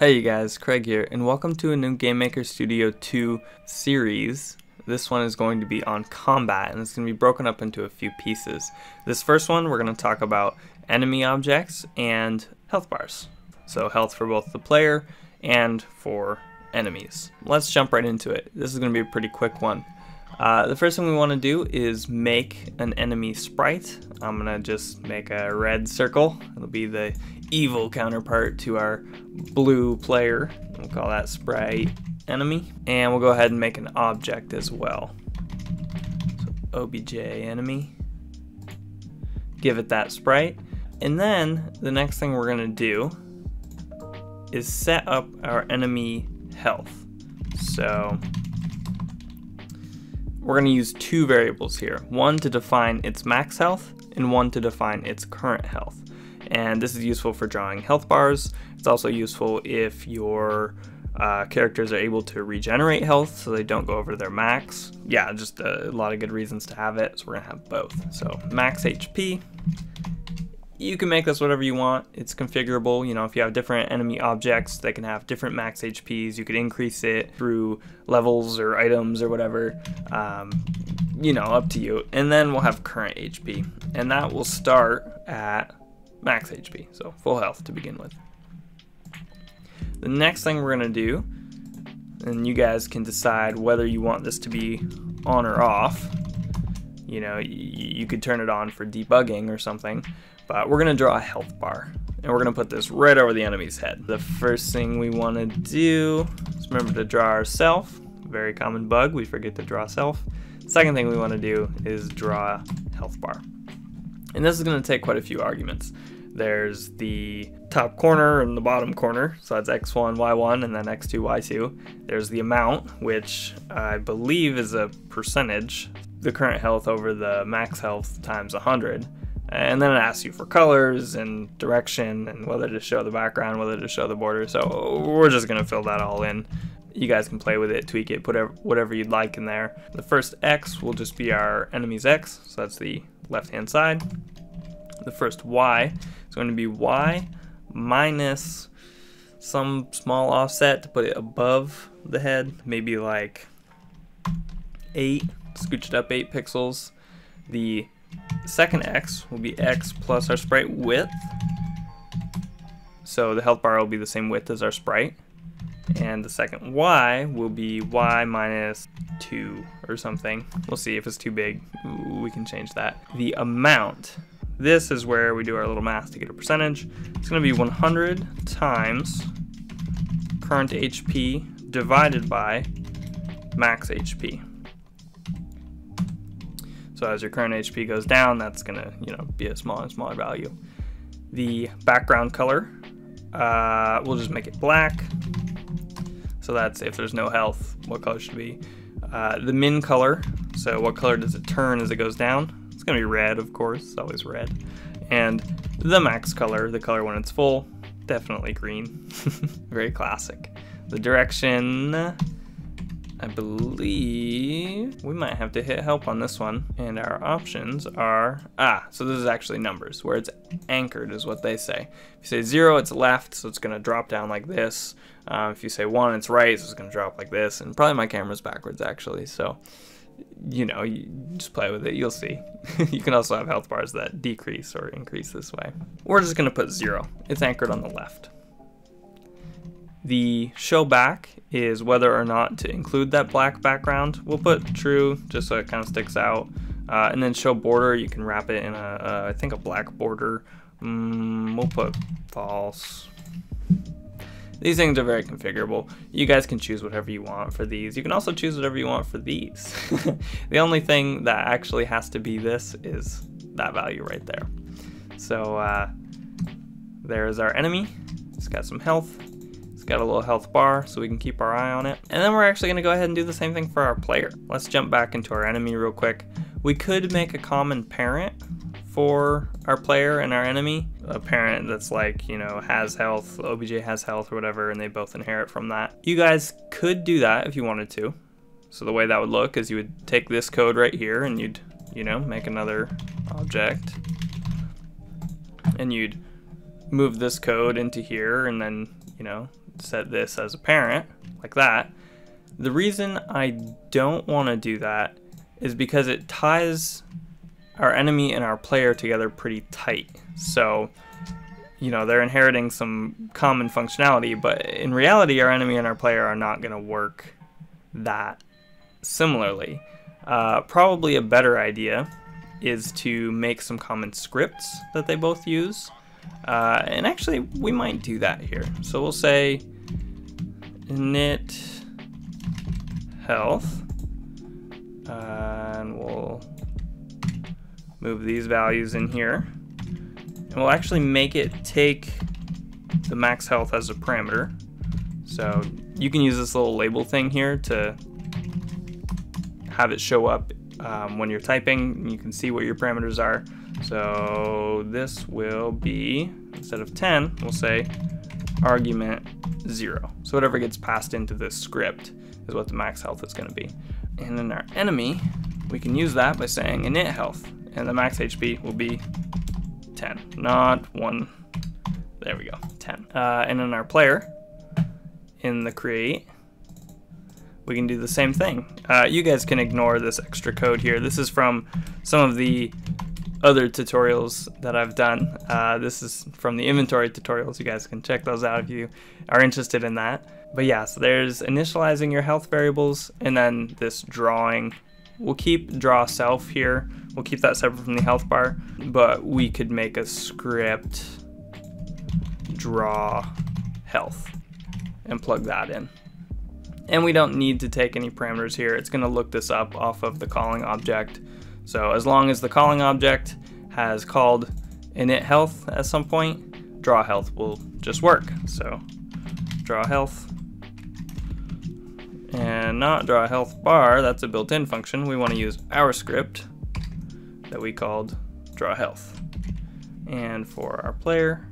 Hey you guys, Craig here, and welcome to a new GameMaker Studio 2 series. This one is going to be on combat, and it's going to be broken up into a few pieces. This first one, we're going to talk about enemy objects and health bars. So health for both the player and for enemies. Let's jump right into it. This is going to be a pretty quick one. The first thing we want to do is make an enemy sprite. I'm going to just make a red circle. It'll be the evil counterpart to our blue player. We'll call that sprite enemy. And we'll go ahead and make an object as well. So OBJ enemy. Give it that sprite. And then the next thing we're going to do is set up our enemy health. So we're going to use two variables here, one to define its max health and one to define its current health. And this is useful for drawing health bars. It's also useful if your characters are able to regenerate health so they don't go over their max. Yeah, just a lot of good reasons to have it, so we're going to have both. So max HP, you can make this whatever you want. It's configurable. You know, if you have different enemy objects, they can have different max HPs. You could increase it through levels or items or whatever, you know, up to you. And then we'll have current HP, and that will start at max HP, so full health to begin with. The next thing we're gonna do, and you guys can decide whether you want this to be on or off. You know, you could turn it on for debugging or something. But we're gonna draw a health bar, and we're gonna put this right over the enemy's head. The first thing we wanna do is remember to draw our self. Very common bug, we forget to draw self. Second thing we wanna do is draw a health bar. And this is gonna take quite a few arguments. There's the top corner and the bottom corner, so that's x1, y1, and then x2, y2. There's the amount, which I believe is a percentage, the current health over the max health times 100. And then it asks you for colors and direction and whether to show the background, whether to show the border. So we're just going to fill that all in. You guys can play with it, tweak it, put whatever you'd like in there. The first X will just be our enemy's X. So that's the left-hand side. The first Y is going to be Y minus some small offset to put it above the head. Maybe like 8, scooch it up 8 pixels. The second X will be X plus our sprite width, so the health bar will be the same width as our sprite. And the second Y will be Y minus 2 or something. We'll see if it's too big, we can change that. The amount, this is where we do our little math to get a percentage. It's going to be 100 times current HP divided by max HP. So as your current HP goes down, that's gonna, you know, be a smaller and smaller value. The background color, we'll just make it black. So that's if there's no health, what color should it be? The min color, so what color does it turn as it goes down? It's gonna be red, of course, it's always red. And the max color, the color when it's full, definitely green. Very classic. The direction, I believe we might have to hit help on this one. And our options are, so this is actually numbers, where it's anchored is what they say. If you say 0, it's left, so it's gonna drop down like this. If you say 1, it's right, so it's gonna drop like this. And probably my camera's backwards actually, so you know, you just play with it, you'll see. You can also have health bars that decrease or increase this way. We're just gonna put 0, it's anchored on the left. The show back is whether or not to include that black background. We'll put true just so it kind of sticks out. And then show border, you can wrap it in I think a black border. We'll put false. These things are very configurable. You guys can choose whatever you want for these. You can also choose whatever you want for these. The only thing that actually has to be this is that value right there. So there's our enemy. It's got some health. Got a little health bar so we can keep our eye on it. And then we're actually gonna go ahead and do the same thing for our player. Let's jump back into our enemy real quick. We could make a common parent for our player and our enemy. A parent that's like, you know, has health, OBJ has health or whatever, and they both inherit from that. You guys could do that if you wanted to. So the way that would look is you would take this code right here and you'd, you know, make another object. And you'd move this code into here and then, you know, set this as a parent, like that. The reason I don't want to do that is because it ties our enemy and our player together pretty tight. So, you know, they're inheriting some common functionality, but in reality, our enemy and our player are not going to work that similarly. Probably a better idea is to make some common scripts that they both use. And actually, we might do that here. So we'll say init health, and we'll move these values in here. And we'll actually make it take the max health as a parameter. So you can use this little label thing here to have it show up when you're typing. You can see what your parameters are. So this will be, instead of 10, we'll say argument 0. So whatever gets passed into this script is what the max health is going to be. And in our enemy, we can use that by saying init health, and the max HP will be 10, not 1. There we go, 10. And in our player, in the create, we can do the same thing. You guys can ignore this extra code here. This is from some of the other tutorials that I've done. This is from the inventory tutorials. You guys can check those out if you are interested in that. But yeah, so there's initializing your health variables, and then this drawing. We'll keep draw self here. We'll keep that separate from the health bar, but we could make a script draw health and plug that in. And we don't need to take any parameters here. It's gonna look this up off of the calling object. So as long as the calling object has called init health at some point, draw health will just work. So draw health, and not draw health bar, that's a built-in function. We want to use our script that we called draw health. And for our player,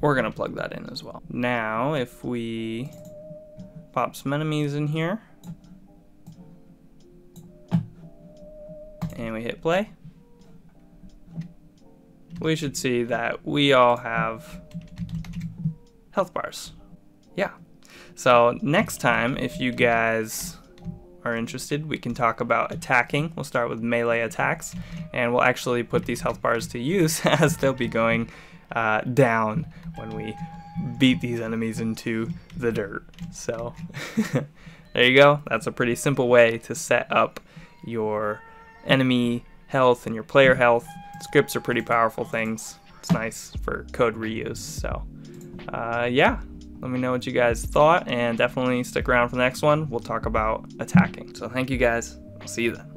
we're gonna plug that in as well. Now, if we pop some enemies in here and we hit play, we should see that we all have health bars. Yeah. So next time, if you guys are interested, we can talk about attacking. We'll start with melee attacks, and we'll actually put these health bars to use as they'll be going down when we beat these enemies into the dirt. So there you go. That's a pretty simple way to set up your enemy health and your player health. Scripts are pretty powerful things. It's nice for code reuse. So yeah, let me know what you guys thought, and definitely stick around for the next one. We'll talk about attacking. So thank you guys. I'll see you then.